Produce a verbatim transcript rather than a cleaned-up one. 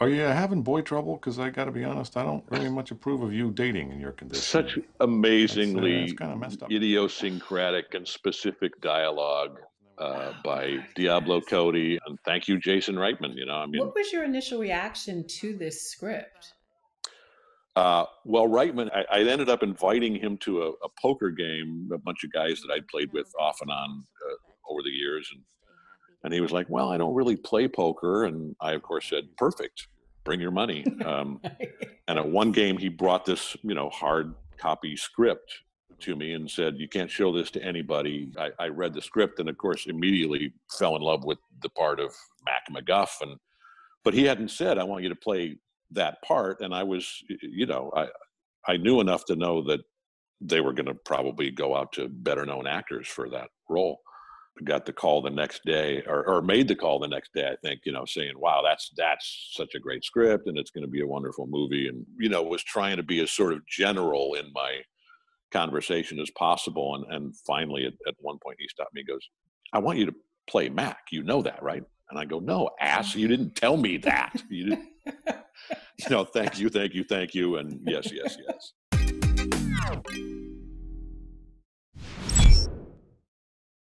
Are you having boy trouble? Because I got to be honest, I don't really much approve of you dating in your condition. Such amazingly that's, uh, that's kind of messed up. Idiosyncratic and specific dialogue uh, by Diablo Cody. And thank you, Jason Reitman. You know, I mean, what was your initial reaction to this script? Uh, well, Reitman, I, I ended up inviting him to a, a poker game, a bunch of guys that I'd played with off and on uh, over the years. And And he was like, well, I don't really play poker. And I, of course, said, perfect, bring your money. Um, and at one game, he brought this, you know, hard copy script to me and said, you can't show this to anybody. I, I read the script and, of course, immediately fell in love with the part of Mac McGuff. And, but he hadn't said, I want you to play that part. And I was, you know, I, I knew enough to know that they were going to probably go out to better known actors for that role. Got the call the next day, or, or made the call the next day, I think, you know, saying, wow, that's that's such a great script, and it's going to be a wonderful movie. And, you know, was trying to be as sort of general in my conversation as possible. And, and finally, at, at one point, he stopped me and goes, I want you to play Mac. You know that, right? And I go, no, ass, you didn't tell me that. You didn't, you know, thank you, thank you, thank you. And yes, yes, yes.